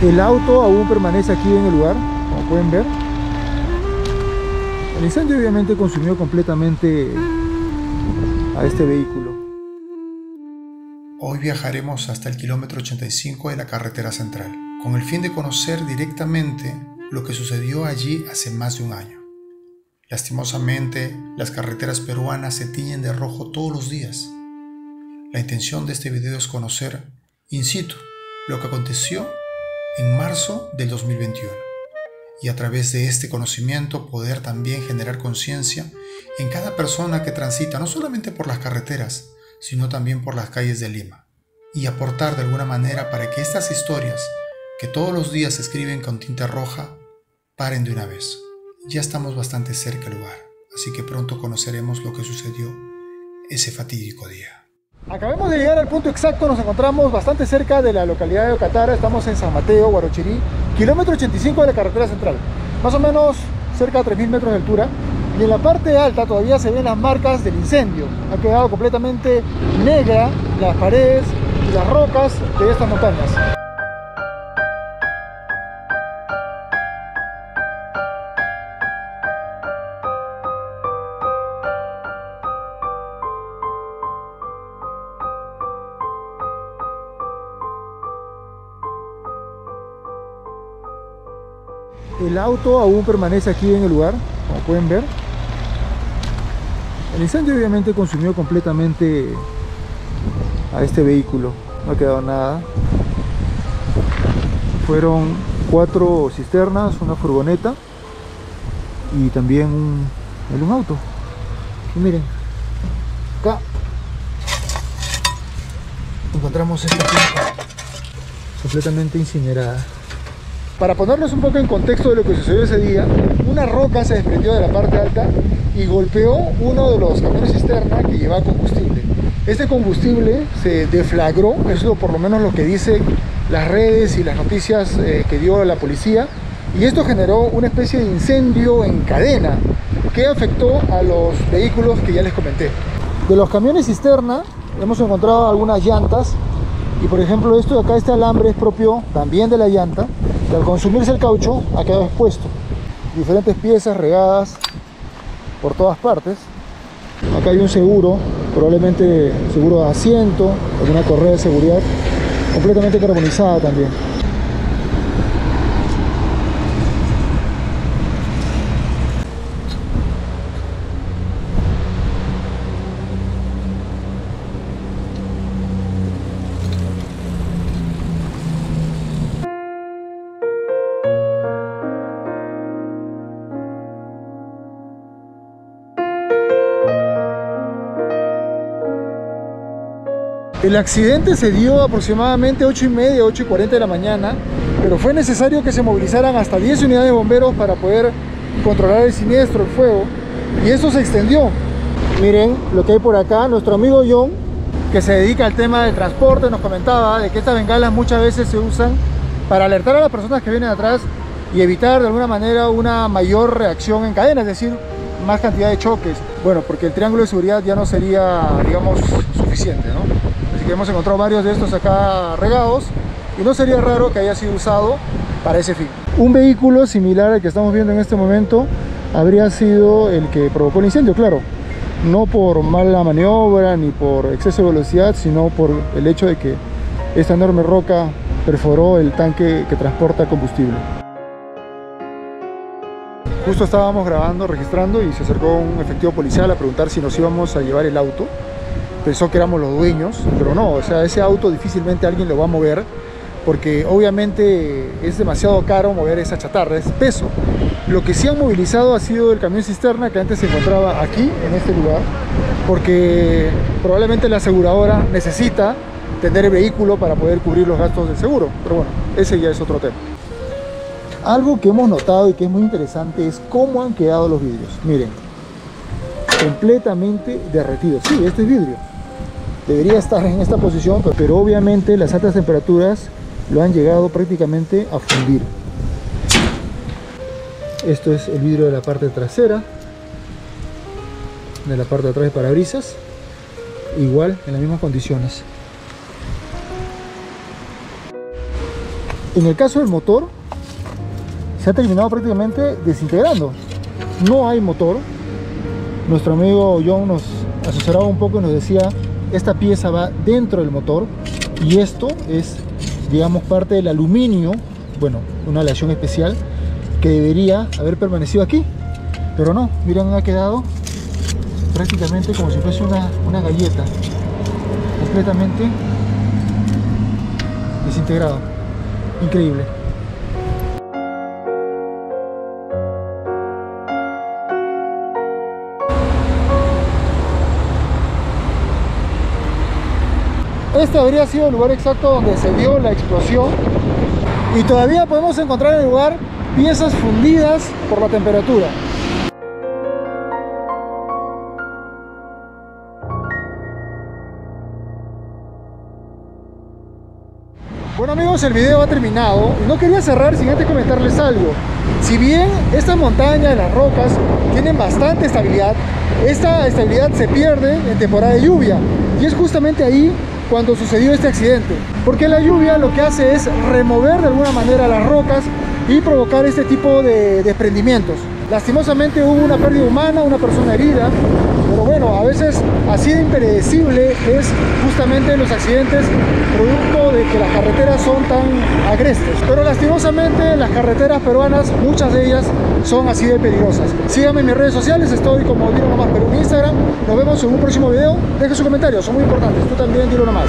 El auto aún permanece aquí en el lugar, como pueden ver. El incendio obviamente consumió completamente a este vehículo. Hoy viajaremos hasta el kilómetro 85 de la carretera central, con el fin de conocer directamente lo que sucedió allí hace más de un año. Lastimosamente, las carreteras peruanas se tiñen de rojo todos los días. La intención de este video es conocer in situ lo que aconteció en marzo del 2021 y a través de este conocimiento poder también generar conciencia en cada persona que transita no solamente por las carreteras, sino también por las calles de Lima, y aportar de alguna manera para que estas historias que todos los días se escriben con tinta roja paren de una vez. Ya estamos bastante cerca del lugar, así que pronto conoceremos lo que sucedió ese fatídico día. Acabamos de llegar al punto exacto, nos encontramos bastante cerca de la localidad de Ocatara, estamos en San Mateo, Guarochirí, kilómetro 85 de la carretera central, más o menos cerca de 3.000 metros de altura, y en la parte alta todavía se ven las marcas del incendio. Ha quedado completamente negra las paredes y las rocas de estas montañas. El auto aún permanece aquí en el lugar, como pueden ver. El incendio obviamente consumió completamente a este vehículo, no ha quedado nada. Fueron 4 cisternas, una furgoneta y también un auto. Y miren, acá encontramos esta pieza completamente incinerada. Para ponernos un poco en contexto de lo que sucedió ese día, una roca se desprendió de la parte alta y golpeó uno de los camiones cisterna que llevaba combustible. Este combustible se deflagró, eso por lo menos lo que dicen las redes y las noticias que dio la policía, y esto generó una especie de incendio en cadena que afectó a los vehículos que ya les comenté. De los camiones cisterna hemos encontrado algunas llantas, y por ejemplo esto de acá, este alambre es propio también de la llanta, que al consumirse el caucho ha quedado expuesto. Diferentes piezas regadas por todas partes. Acá hay un seguro, probablemente seguro de asiento, alguna correa de seguridad, completamente carbonizada también. El accidente se dio aproximadamente 8:30, 8:40 de la mañana, pero fue necesario que se movilizaran hasta 10 unidades de bomberos para poder controlar el siniestro, el fuego, y eso se extendió. Miren lo que hay por acá. Nuestro amigo John, que se dedica al tema del transporte, nos comentaba de que estas bengalas muchas veces se usan para alertar a las personas que vienen atrás y evitar de alguna manera una mayor reacción en cadena, es decir, más cantidad de choques. Bueno, porque el triángulo de seguridad ya no sería, digamos, suficiente, ¿no? Que hemos encontrado varios de estos acá regados, y no sería raro que haya sido usado para ese fin. Un vehículo similar al que estamos viendo en este momento habría sido el que provocó el incendio, claro, no por mala maniobra ni por exceso de velocidad, sino por el hecho de que esta enorme roca perforó el tanque que transporta combustible. Justo estábamos grabando, registrando, y se acercó un efectivo policial a preguntar si nos íbamos a llevar el auto. Pensó que éramos los dueños, pero no, o sea, ese auto difícilmente alguien lo va a mover, porque obviamente es demasiado caro mover esa chatarra, es peso. Lo que sí han movilizado ha sido el camión cisterna que antes se encontraba aquí, en este lugar, porque probablemente la aseguradora necesita tener el vehículo para poder cubrir los gastos del seguro, pero bueno, ese ya es otro tema. Algo que hemos notado y que es muy interesante es cómo han quedado los vidrios, miren, completamente derretidos. Sí, este es vidrio. Debería estar en esta posición, pero obviamente las altas temperaturas lo han llegado prácticamente a fundir. Esto es el vidrio de la parte trasera, de la parte de atrás de parabrisas, igual en las mismas condiciones. En el caso del motor, se ha terminado prácticamente desintegrando. No hay motor. Nuestro amigo John nos asesoraba un poco y nos decía, esta pieza va dentro del motor y esto es, digamos, parte del aluminio, bueno, una aleación especial que debería haber permanecido aquí, pero no, miren, ha quedado prácticamente como si fuese una galleta, completamente desintegrado. Increíble. Este habría sido el lugar exacto donde se dio la explosión, y todavía podemos encontrar en el lugar piezas fundidas por la temperatura. Bueno amigos, el video ha terminado y no quería cerrar sin antes comentarles algo. Si bien esta montaña, las rocas, tienen bastante estabilidad, esta estabilidad se pierde en temporada de lluvia, y es justamente ahí cuando sucedió este accidente, porque la lluvia lo que hace es remover de alguna manera las rocas y provocar este tipo de desprendimientos. Lastimosamente hubo una pérdida humana, una persona herida, pero bueno, a veces así de impredecible es justamente los accidentes producto de que las carreteras son tan agrestes. Pero lastimosamente las carreteras peruanas, muchas de ellas son así de peligrosas. Síganme en mis redes sociales, estoy como Dilo Nomás Perú en Instagram. Nos vemos en un próximo video. Dejen sus comentarios, son muy importantes. Tú también, Dilo Nomás.